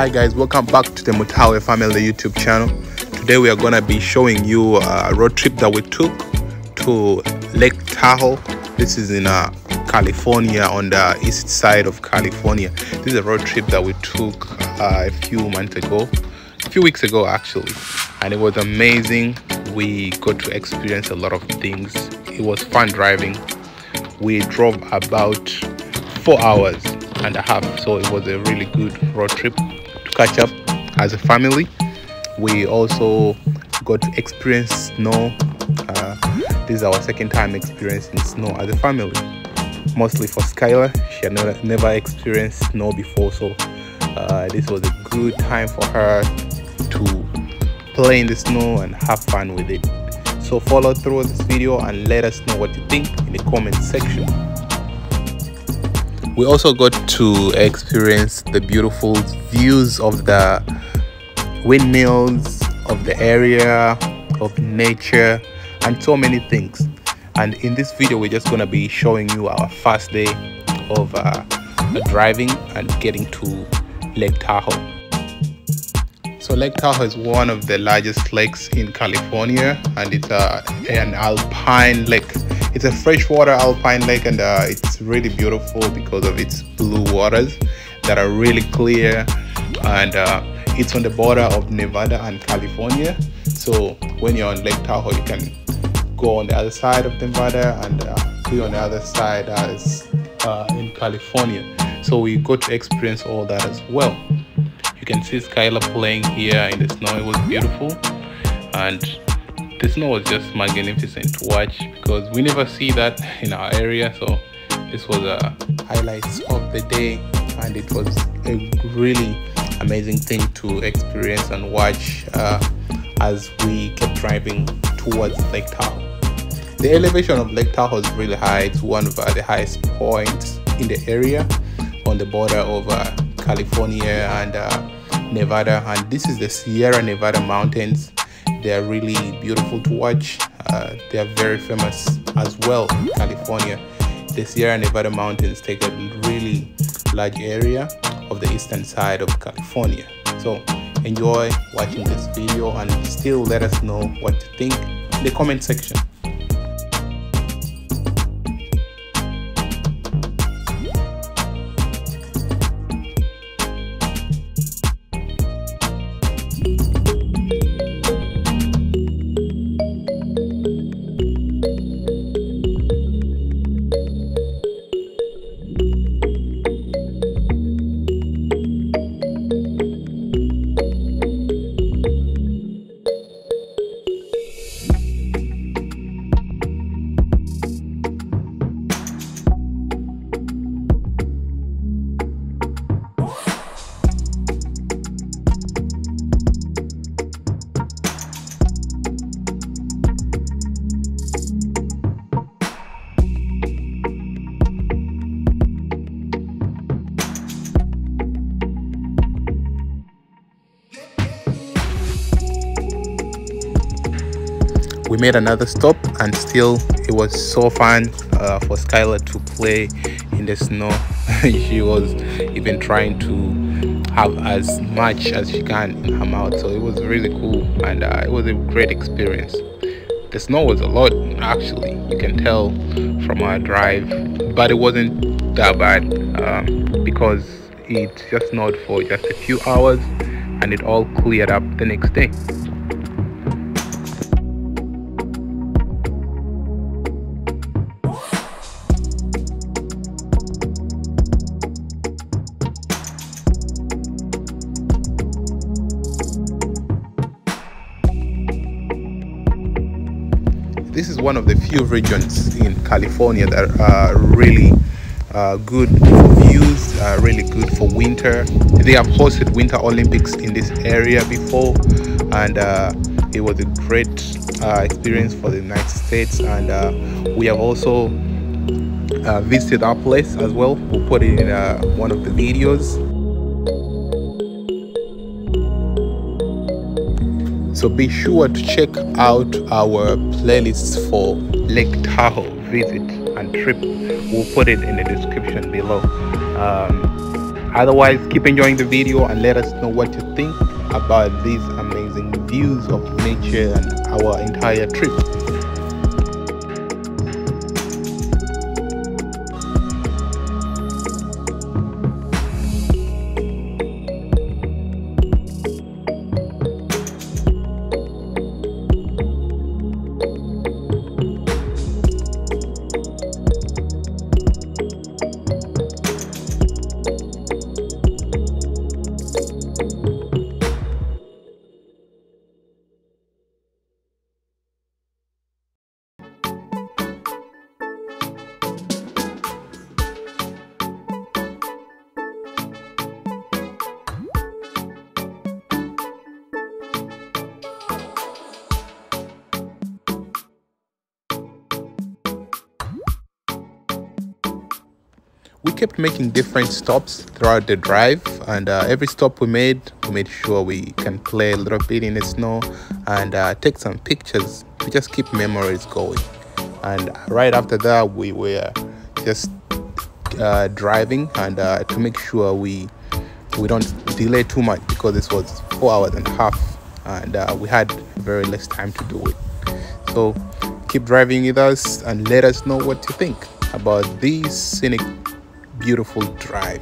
Hi guys, welcome back to the Mutaawe Family YouTube channel. Today we are gonna be showing you a road trip that we took to Lake Tahoe. This is in California, on the east side of California. This is a road trip that we took a few weeks ago actually, and it was amazing. We got to experience a lot of things. It was fun driving. We drove about 4.5 hours, so it was a really good road trip to catch up as a family. We also got to experience snow. This is our second time experiencing snow as a family, mostly for Skylar. She had never experienced snow before, so this was a good time for her to play in the snow and have fun with it. So follow through this video and let us know what you think in the comment section. We also got to experience the beautiful views of the windmills, of the area, of nature, and so many things. And in this video we're just gonna be showing you our first day of driving and getting to Lake Tahoe. So Lake Tahoe is one of the largest lakes in California, and it's an alpine lake. It's a freshwater alpine lake, and it's really beautiful because of its blue waters that are really clear, and it's on the border of Nevada and California. So when you're on Lake Tahoe, you can go on the other side of Nevada and be on the other side as in California. So we got to experience all that as well. You can see Skylar playing here in the snow. It was beautiful, and the snow was just magnificent to watch because we never see that in our area. So this was a highlights of the day, and it was a really amazing thing to experience and watch as we kept driving towards Lake Tahoe. The elevation of Lake Tahoe is really high. It's one of the highest points in the area, on the border of California and Nevada, and this is the Sierra Nevada mountains. They are really beautiful to watch. They are very famous as well in California. The Sierra Nevada mountains take a really large area of the eastern side of California. So enjoy watching this video, and still let us know what you think in the comment section. We made another stop, and still it was so fun for Skylar to play in the snow. She was even trying to have as much as she can in her mouth, so it was really cool, and it was a great experience. The snow was a lot actually, you can tell from our drive, but it wasn't that bad because it just snowed for just a few hours and it all cleared up the next day. This is one of the few regions in California that are really good for views, really good for winter. They have hosted Winter Olympics in this area before, and it was a great experience for the United States. And we have also visited our place as well. We'll put it in one of the videos. So be sure to check out our playlist for Lake Tahoe visit and trip. We'll put it in the description below. Otherwise, keep enjoying the video and let us know what you think about these amazing views of nature and our entire trip. We kept making different stops throughout the drive, and every stop we made sure we can play a little bit in the snow and take some pictures to just keep memories going. And right after that, we were just driving and to make sure we don't delay too much, because this was 4.5 hours and we had very less time to do it. So keep driving with us and let us know what you think about these scenic beautiful drive.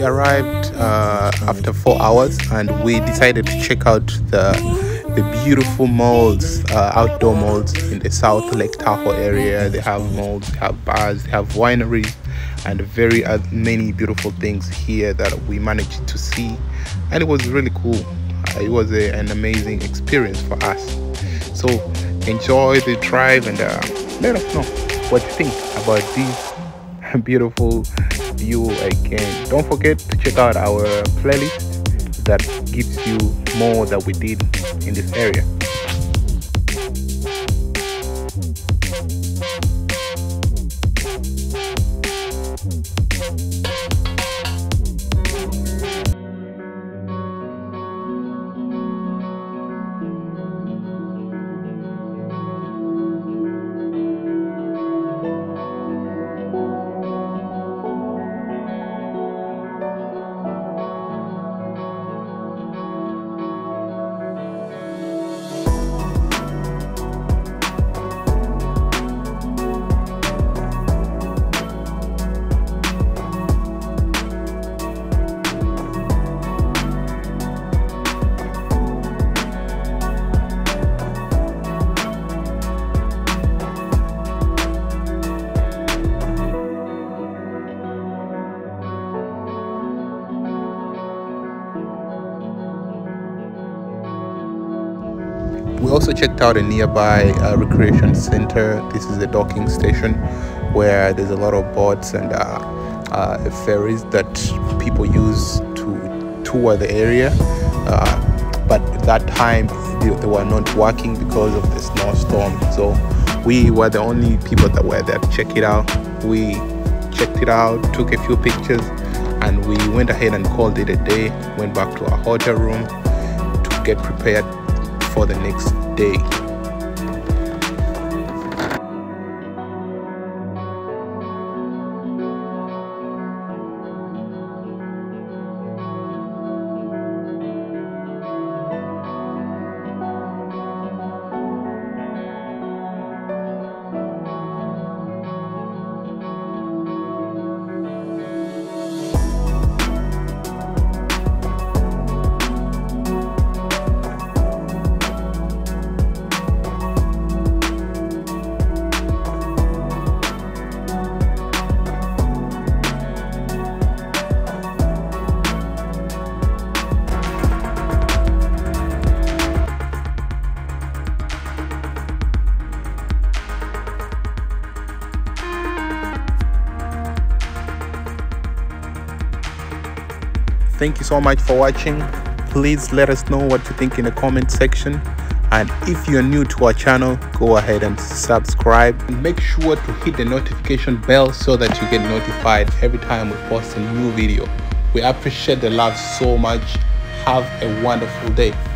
We arrived after 4 hours, and we decided to check out the beautiful malls, outdoor malls in the South Lake Tahoe area. They have malls, they have bars, they have wineries, and very many beautiful things here that we managed to see, and it was really cool. It was an amazing experience for us. So enjoy the drive, and let us know what you think about this beautiful view again. Don't forget to check out our playlist that gives you more that we did in this area. We also checked out a nearby recreation center. This is a docking station where there's a lot of boats and ferries that people use to tour the area. But at that time, they were not working because of the snowstorm. So we were the only people that were there to check it out. We checked it out, took a few pictures, and we went ahead and called it a day. Went back to our hotel room to get prepared for the next day. Thank you so much for watching. Please let us know what you think in the comment section, and if you're new to our channel, go ahead and subscribe, and make sure to hit the notification bell so that you get notified every time we post a new video. We appreciate the love so much. Have a wonderful day.